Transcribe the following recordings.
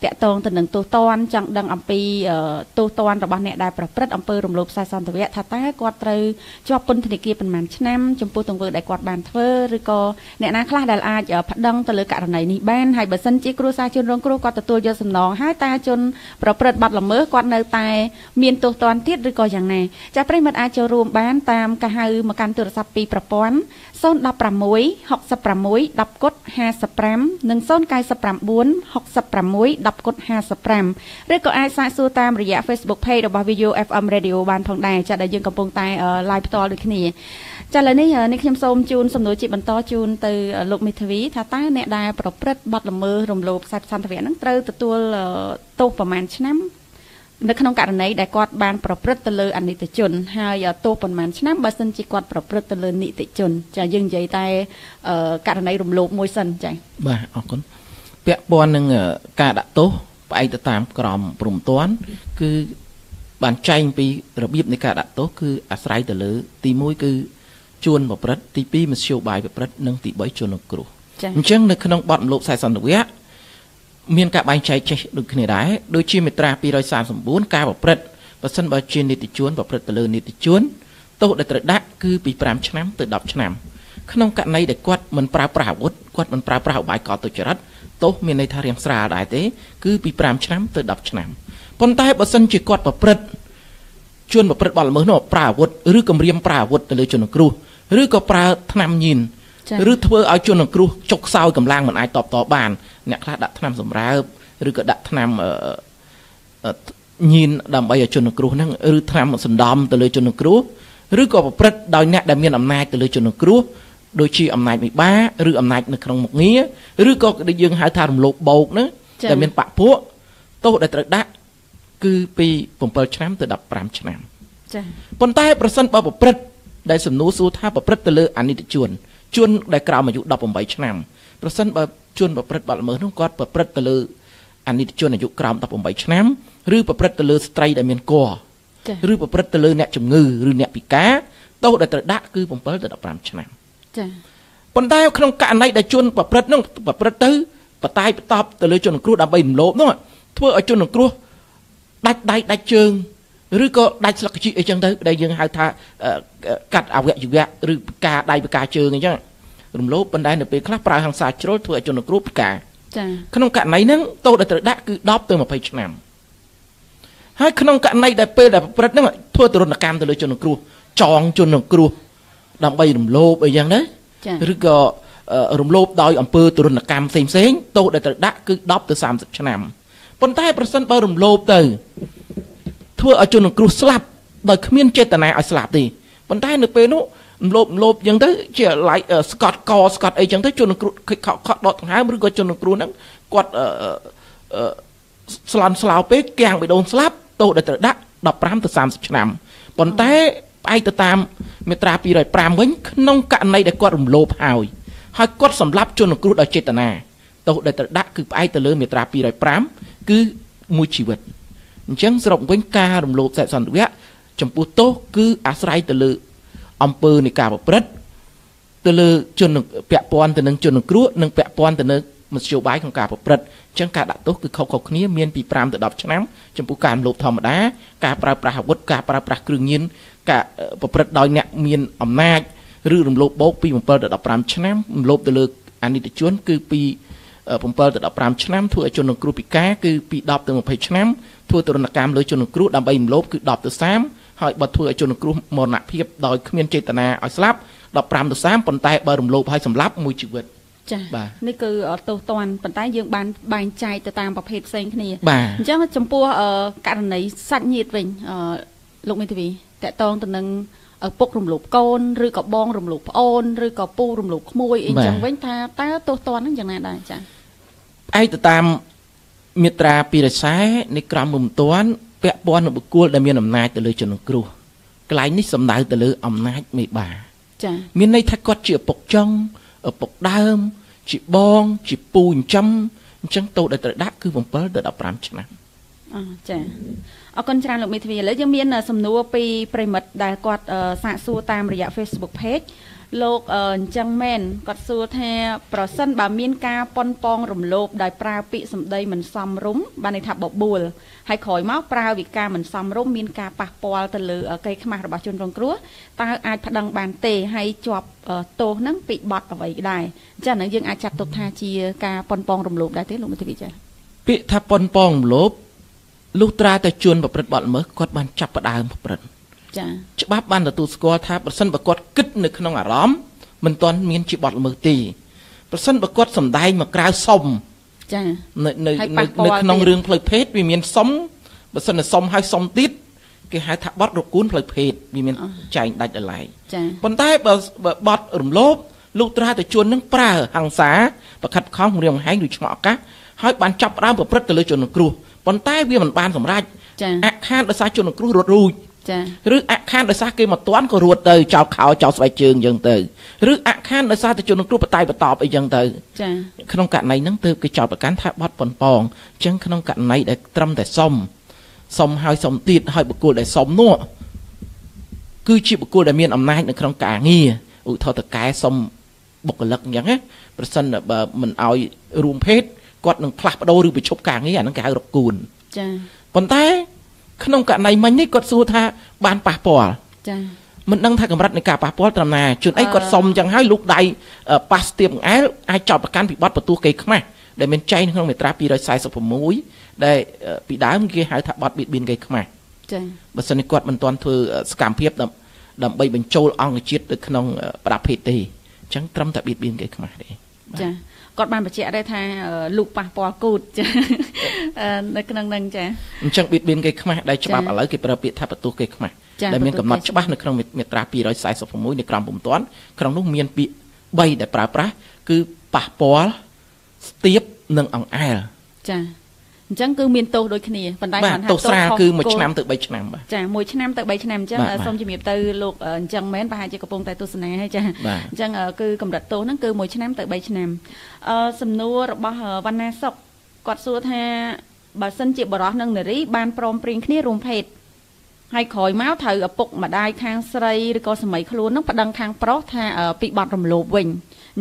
That don't and toton, junk dung umpy, toton, the one that I prepared umper, umlope size on the wet hatta, quattro, chop on to the keep and manchnam, jumput and good like what band fur, recall, Nana Cladal Aj, dung to look at an any band, hypersentic, cruise, I should don't crook, got the two just and long, high tajun, prepared but lumber, quad no tie, mean toton tit, recall young name. Japrimat at your room band, tam, kahau, macantur sapi propon, son la pramoy, hop sapramoi, lapcot, hair sapram, then son kai sapram boon, hop sapramoi, lapcot. กดแฮร์สแปรมหรือก็อาจสายสู้ตามระยะ Facebook Page របស់ Video FM Radio បានផងដែរចាដែលយើងកំពុងតែ បាទអរគុណពាក់ព័ន្ធនឹងការដាក់ទោសផ្អែកទៅតាមក្រមព្រំតនគឺបានចែងពីរបៀបនៃការដាក់ទោសគឺអាស្រ័យទៅលើទី ទោះមានន័យថារៀងស្រាលដែរទេគឺពី 5 ឆ្នាំ ទៅ 10 ឆ្នាំ ដូចជាអំណាចវិបាឬអំណាចនៅក្នុងមុខងារឬក៏ដែលយើងហៅថារំលោភបោកហ្នឹងតែមានប៉ាក់ពួកទោសដែលត្រូវដាក់គឺពី 7 ឆ្នាំ ទៅ 15 ឆ្នាំ ចា៎ ប៉ុន្តែប្រសិនបើ ប្រព្រឹត្ត ដែល សំណួរ សួរ ថា ប្រព្រឹត្ត ទៅ លើ អនិច្ចជន ជន ដែល ក្រោម អាយុ 18 ឆ្នាំ ប្រសិន បើ ជន ប្រព្រឹត្ត បាត់ ល្មើស នោះ គាត់ ប្រព្រឹត្ត ទៅ លើ អនិច្ចជន អាយុ ក្រោម 18 ឆ្នាំ ឬ ប្រព្រឹត្ត ទៅ លើ ស្ត្រី ដែល មាន គភ៌ ឬ ប្រព្រឹត្ត ទៅ លើ អ្នក ជំងឺ ឬ អ្នក ពិការ ទោស ដែល ត្រូវ ដាក់ គឺ 7 ទៅ 15 ឆ្នាំ ចា៎ ប៉ុន្តែក្នុងករណីដែលជនប្រព្រឹត្តនោះប្រព្រឹត្តទៅបតាយបតបទៅលើជនក្នុងគ្រោះដើម្បីរំលោភនោះធ្វើឲ្យជនក្នុងគ្រោះដាច់ដៃដាច់ជើងឬក៏ដាច់ស្លឹកជីអីចឹងទៅដែលយើងហៅថាកាត់អវយវៈឬពិការដៃពិការជើងអញ្ចឹងរំលោភបណ្ដាលទៅពេលខ្លះប្រើហិង្សាជ្រុលធ្វើឲ្យជនក្នុងគ្រោះចា៎ក្នុងករណីហ្នឹងទោសដែលត្រូវដាក់គឺ 10 ទៅ 15 ឬក៏រំលោភដោយអំពើទរណកម្មផ្សេងៗទោសដែលត្រូវដាក់គឺ 10 ទៅ 30 ឆ្នាំ ប៉ុន្តែប្រសិនបើរំលោភទៅធ្វើឲ្យជនក្នុងគ្រោះស្លាប់ដោយគ្មានចេតនាឲ្យស្លាប់ទេ ប៉ុន្តែនៅពេលនោះរំលោភទៅជាស្កតកស្កតអីចឹងទៅជនក្នុងគ្រោះខកដកដង្ហើមឬក៏ជនក្នុងគ្រោះហ្នឹងគាត់ស្លន់ស្លោពេកគាំងបេះដូងស្លាប់ទោសដែលត្រូវដាក់ 15 ទៅ 30 ឆ្នាំ ប៉ុន្តែ ឯទៅតាមមាត្រា 205 វិញក្នុងករណីដែលគាត់រំលោភហើយគាត់សម្លាប់ជនក្នុងគ្រោះដោយចេតនាទោសដែលត្រូវដាក់គឺផ្អែកទៅលើមាត្រា 205 គឺ មួយ ជីវិត អញ្ចឹងសរុបវិញការរំលោភសេពសន្តិវៈចំពោះទោសគឺអាស្រ័យទៅលើអំពើនៃការប្រព្រឹត្តទៅលើជនពាក់ព័ន្ធទៅនឹងជនក្នុងគ្រោះនិងពាក់ព័ន្ធទៅនឹងមធ្យោបាយក្នុងការប្រព្រឹត្តអញ្ចឹងការដាក់ទោសគឺខុសៗគ្នាមានពី 5 ទៅ 10 ឆ្នាំ ចំពោះ ការ រំលោភធម្មតា ការ ប្រើប្រាស់អាវុធ ការ ប្រើប្រាស់គ្រឿងញៀន ការប្រព្រឹត្តដោយអ្នកមានអំណាចឬរំលោភបោកពី 7 ទៅ 15 ឆ្នាំ រំលោភទៅលើអនិច្ចជន គឺ ពី 7 ទៅ 15 ឆ្នាំ ធ្វើឲ្យជនក្នុងគ្រោះពិការ គឺ ពី 10 ទៅ 20 ឆ្នាំ ធ្វើទរណកម្មលើជនក្នុងគ្រោះដើម្បីរំលោភ គឺ 10 ទៅ 30 ហើយបើធ្វើឲ្យជនក្នុងគ្រោះមរណភាពដោយគ្មានចេតនាឲ្យស្លាប់ 15 ទៅ 30 ប៉ុន្តែបើរំលោភហើយសម្លាប់មួយជីវិត ចា៎នេះគឺទោសតន់ប៉ុន្តែយើងបានបែងចែកទៅតាមប្រភេទផ្សេងគ្នាអញ្ចឹងចំពោះករណីសាច់ញាតិវិញលោកមេធាវី តកតងទៅនឹងឪពុករំលោភកូនឬក៏បងរំលោភប្អូនឬក៏ពូរំលោភក្មួយអីចឹងវិញថាតើទោសតន់ហ្នឹងយ៉ាងណាដែរចា៎ឯកតាមមេត្រា 204 នេះក្រមរំទានពាក់ព័ន្ធនឹងបុគ្គលដែលមានអំណាចទៅលើជនក្នុងគ្រោះកន្លែងនេះសំដៅទៅលើអំណាចមេបាចា៎មានន័យថាគាត់ជាឪពុកចង់ឪពុកដើមជាបងជាពូចិញ្ចឹមអញ្ចឹងទោសដែលត្រូវដាក់គឺ 7 ដល់ 15 ឆ្នាំ អរគុណច្រើនលោកមេធាវីឥឡូវយើងមានសំណួរពីប្រិមិត្តដែលគាត់សាកសួរតាមរយៈ Facebook Page Lok chẳng men cọt xua the bờ sân bà miên ca pon pong rùm lộp đài pra pị sầm đây mình xăm rúm bà này thạp bọc bùa hay khỏi máu pra vì ca mình xăm rúm miên ca bạc poa từ lử ở cây khăm bà chôn rong cúa ta ai đằng bàn tề hay chọp tô nắng bị bọt ở vậy đài cha nãy dương ai chặt tục tha chia ca pon pong rùm lộp đài thế luôn mà thưa vị cha bị thạp pon pong lộp lúc tra ta chôn bọc bật bọt mới cọt bàn chặt bọt đài bọt bật bác ban là tu score tha bờ sân bờ cọt kích nơi khăn ngả róm mình toàn miên chỉ bọt mờ tì bờ sân bờ cọt sầm đai mà cào sông nơi khăn rương phơi phết vì miên sông bờ sân là sông hai sông tít cái hai tháp bọt rục cuốn phơi phết vì miên chạy đạch ở lại còn tai bờ bọt ẩm lốp lúc ra từ chuồn nước pra hàng xá và khát khao một riêng hai người chọn các hai bàn chập ra bờ phết từ lưỡi chuồn nước cru còn tai vì mình bàn sầm ra hai đứa sai chuồn nước cru rồi rước ác khăn để xa kia mà toán có ruột từ chào khảo chào xoay trường dân từ rước ác khăn để xa từ trường nông tay và tọp ở dân từ không cạn này nắng từ cái chào và cán tháp bát bòn bòn chẳng không cạn này để trăm để xong xong hai xong tiệt hai bậc cô để xong nữa cứ chịu bậc cô để miên ẩm nay nó không cả nghi ủi thôi từ cái xong bậc lực nhá hết bờ sân là mình ỏi rùm hết quạt nó khạp đâu được bị chụp cả nghi à nó cả rập cùn còn thế không cả này mình ấy còn xua tha ban pá pò mình đang thay cầm rát này cả pá pò tầm này chuyện ấy còn xong chẳng hay lúc đây pá tiệm ái ai chọn bạc can bị bắt vào tu cây không à để mình chay không để tra pi rồi sai sập mũi để bị đá bên kia hai thằng bắt bị bên cây không à bớt sân này còn mình toàn thừa cảm phép đầm bay mình trôi ong chết được không đạp hết thì chẳng trăm tại bị bên cây không à đấy còn bạn bà trẻ đây tha lục bà bò cột nâng nâng chả chẳng biết bên cái khăm đây cho bà ở lấy cái bờ biển tháp tu cái khăm đây miền cầm mặt cho bác nó không miệt tra pi rồi sai sập mũi để cầm bụng toán không lúc miền bị bay để pra cứ bà bò tiếp nâng ong ai là chẳng cứ miền tô đôi khi này phần đại bản tô xa cứ một năm từ 7 năm chả một năm từ 7 năm chứ xong chỉ miệt từ lục chẳng mấy bà hai chỉ có bông tai tô sân này hay chả chẳng cứ cầm đặt tô nó cứ một năm từ 7 năm sầm nua bà hờ văn na sọc quạt xua tha bà sân chị bà đó nâng nề rí ban prom pring kia rùm phèt hay khỏi máu thử ở bụng mà đai khang sây rồi có sầm mấy khâu nó bắt đằng khang pro tha bị bọt rầm lốp bình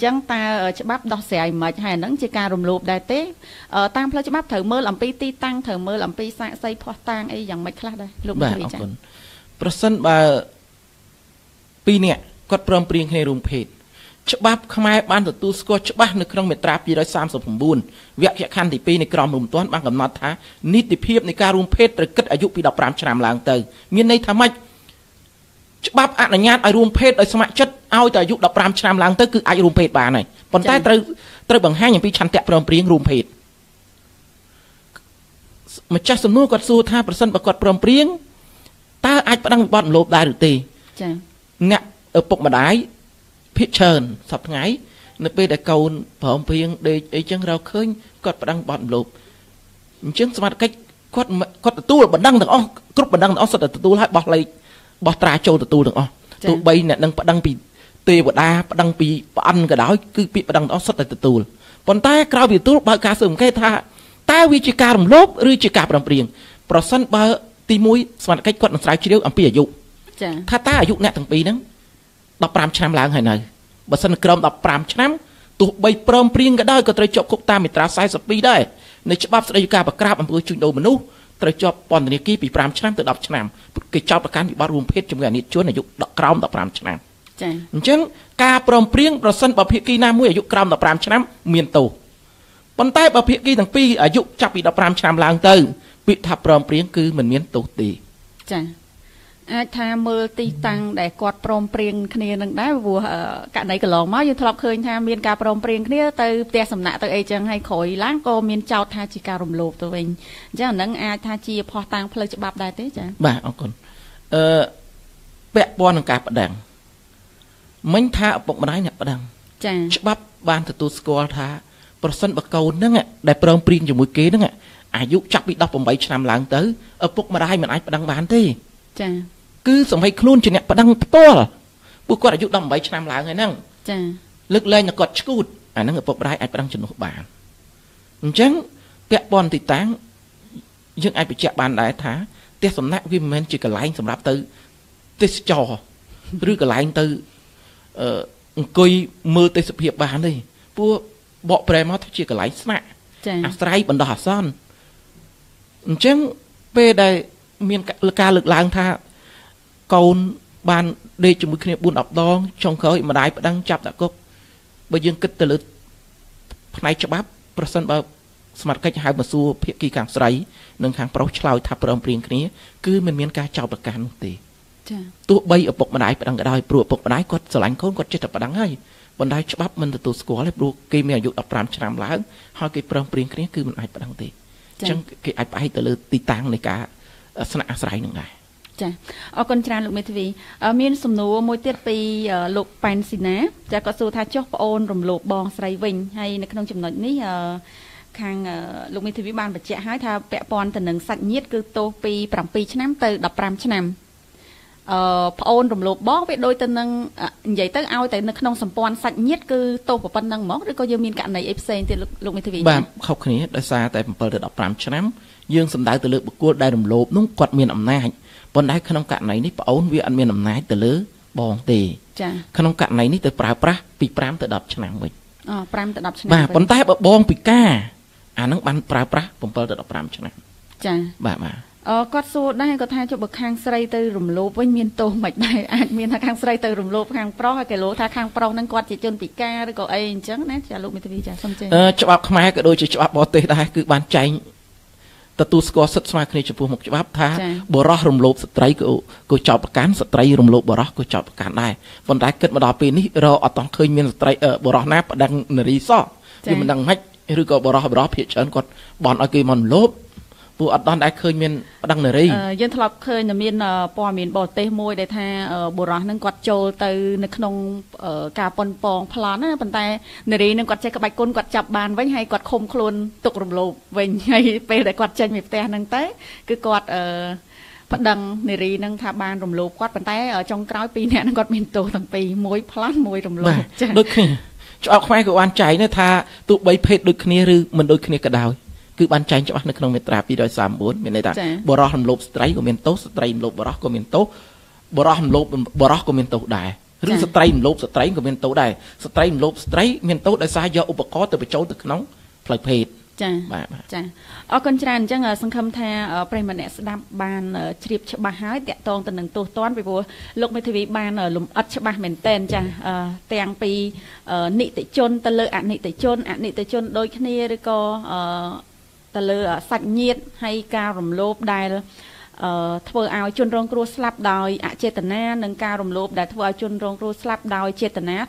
chẳng ta chế bắp đọt sẻ mà hay nắng chế cà rùm lụp đại tế tăng phơi chế bắp thở mơ làm pi ti tăng thở mơ làm pi xạ xây thoát tăng ấy dạng mạch khác đây lụp đại tế chẳng. Person bà pi nè quạt prom pring hay rùm phèt chế bắp không ai ban từ tu score chế bắp nước trong miệt trà pi rồi sam sập phồng buồn việc hiện khăn thì pi này cầm rùm toán băng cầm nát thá nít thì phep này cà rùm phèt rồi cất ở dụng pi đọc rám chạm làng từ miền này tham mạch chế bắp ăn ở nhà ở rùm phèt ở sạ chất ao từ dụng đập ram chạm láng tới cứ ai rùm phết bà này còn tai từ bằng hai những pi chăn tẹt prom prieng rùm phết mà chắc sầm nua quạt xua tha person bạc quạt prom prieng ta ai đang bận lộp đai được tì ngạ ở bụng mà đái phía trần sập ngái nơi bên đại cầu prom prieng để ấy chẳng rau khơi quạt đang bận lộp chứng smart cách quạt tu là bận đăng được on group bận đăng on sập tu lại bọt lại bọt trà châu tu được on tu bay nè đang bận đăng bị tê và đa đăng bị ăn cái đó cứ bị đăng đó xuất lại từ tù còn ta cao bị tù bao cá sừng cái tha ta vì chỉ cà rầm lốp rưỡi chỉ cà rầm riêng percent ba ti mũi sản cách quật làm sao chỉ điều ăn pi ở dụng tha ta ở dụng nè thằng pi đó đập ram chạm láng hồi này percent cầm đập ram chạm tụ bay prom riêng cái đó có tới chọc cục ta mình tra sai sập pi đây nơi chắp bắp đây cà bạc cà bạc bự chừng đầu mình nú tới chọc bọn này kia bị ram chạm tự đập chạm cái chọc bạc cán bị bao rùm phết trong ngày này chúa này dụng đập cầm đập ram chạm chăng ca prom prieng percent bảo hiệp kỳ nam muối ở dụng cầm đập ram chạm miền tàu còn tai bảo hiệp kỳ thằng pi ở dụng chặt bị đập ram chạm làng từ bị thạp prom prieng cứ mình miền tàu tì chăng ai tham mơ ti tăng để quạt prom prieng kia đằng đá vừa cả này cả lòng máu như thọc khơi tham miền ca prom prieng kia từ te sầm nạ từ ấy chăng hay khỏi láng co miền chào tha chỉ ca rầm lộp tụi mình chăng nắng ai tha chi phò tăng phơi cho bạp đại tế chăng bà ông còn bẹ bò nằng cá đằng mình tha bụng máy nè đằng bắp ban từ tu score tha percent bậc cầu nâng ạ để prom prieng cho mũi kế nâng ạ ai dụng chắc bị đọc 7 năm láng tới ở bụng máy mình ai đằng bán thế cứ sống hay khôn chuyện nè đằng to bữa qua đã dụng 7 năm láng rồi nâng lực lên là cọt cút à nâng ở bụng máy ai đằng cho nó bàn chẳng kẹp bon thì tán nhưng ai bị chạm bàn đại thá tết sầm nát vì mình chỉ cả lái sầm đáp tới tết trò rưỡi cả lái từ Ngồi mơ tới sự hiệp bán đi Pua bọ bè mà thôi chỉ cả lái sạc À sài bẩn đỏ son Chẳng về đây Miền ca lực lang tha Còn bàn Để cho mình buôn ọc đo Trong khởi mà đáy đang chạp đã cốc Bởi dương kích từ lực Này cho bác Bởi sân bà Smart cách hai mà xua Phía kỳ càng sài Nâng kháng bảo cháu thạp bởi ông riêng kia Cứ mình miền ca chạp được cả nông tế Tụi bây ở bọc mà đáy bởi đang ở đôi Bởi bọc mà đáy quật sở lãnh khốn quật chết thật bà đắng hay Bọn đáy cho bác mình tụi sủa lại Bởi kì mẹ dụ đọc rạm cho nàm lá Hỏi kì bởi ông riêng kia cứ mình ai bà đăng tế Chẳng kì ai bái từ lực tì tang này cả Sẵn á sài nâng ngài Ở con tràn lục mê thí vị Miên xùm nụ môi tiết bì lục bàn xì ná Chà có xu thá chốc bà ôn rùm lục bòn sài vinh Hay nè khăn ông chùm nói ní Khang lục mê thí vị bàn bà chạy hái thá Bẹ bòn tần nâng sạch nhiết cư tô bì Pram bì chân nắm tự đập pram chân nắm Bà ôn rùm lục bó với đôi tần nâng Vậy tất ai tại nè khăn ông xùm bòn sạch nhiết cư tô bà bần nâng mốc Rồi có dư miên cạn này ếp xên thì lục mê thí vị Bà khóc khá ní Bọn đáy khăn ông cạn này ní bà ôn vì ăn miền ẩm nái từ lứa bóng tì Khăn ông cạn này ní từ bà bà Bị pram từ đập chân nàng mình Bà bọn tay bà bóng bị ca À nóng bắn bà bóng bà từ đập pram chân nàng Bà Cót xô đáy có thay cho bà khang srei từ rùm lốp với miền tô mạch đáy Ảt miền thà khang srei từ rùm lốp khang pro hay cái lố thà khang pro nâng quạt chế chân bị ca Rồi có ai chẳng nét chả lụm mê tư vi chả xong chê Chọ bạp khám ai cái đôi chọ bạp bó tê đáy cứ bán chanh Hãy subscribe cho kênh Ghiền Mì Gõ Để không bỏ lỡ những มี ផ្ទះ ហ្នឹង ទៅ គឺ គាត់ ប្តឹង នារី ហ្នឹង ថា បាន រំលោភ គាត់ ប៉ុន្តែ ចុង ក្រោយ ពីរ អ្នក ហ្នឹង គាត់ មាន ទោស ទាំង ពីរ មួយ ផ្លាស់ មួយ រំលោភ ចា៎ ដូច គ្នា ច្បាប់ ខ្មែរ ក៏ បាន ចែង ដែរ ថា ទោះ បី ភេទ ដូច គ្នា ឬ មិន ដូច គ្នា ក៏ ដោយ គឺ បាន ចែង ច្បាស់ នៅ ក្នុង មាត្រា 239 មាន ន័យ ថា បរិះ រំលោភ ស្ត្រី ក៏ មាន ទោស ស្ត្រី រំលោភ បរិះ ក៏ មាន ទោស បរិះ រំលោភ បរិះ ក៏ មាន ទោស ដែរ ឬ ស្ត្រី រំលោភ ស្ត្រី ក៏ មាន ទោស ដែរ ស្ត្រី រំលោភ ស្ត្រី មាន ទោស ដោយ សារ យក ឧបករណ៍ ទៅ បញ្ចូល ទៅ ក្នុង ផ្លូវ ភេទ Chà, ở con tràn chẳng là sân khâm tha Pray mà nẹ sẽ đạp bàn Trịp cho bà hái tẹt toàn tình nâng tốt toán Vì vô lúc mấy thư vị bàn lùm ất cho bà mềm tên chà Tèng bì nị tệ chôn Tà lơ ạn nị tệ chôn đôi khá nia Rồi có tà lơ sạch nhiệt hay ca rùm lốp Đài thua ao chôn rong cua slap đòi Ả chê tà na nâng ca rùm lốp Đài thua ao chôn rong cua slap đòi chê tà na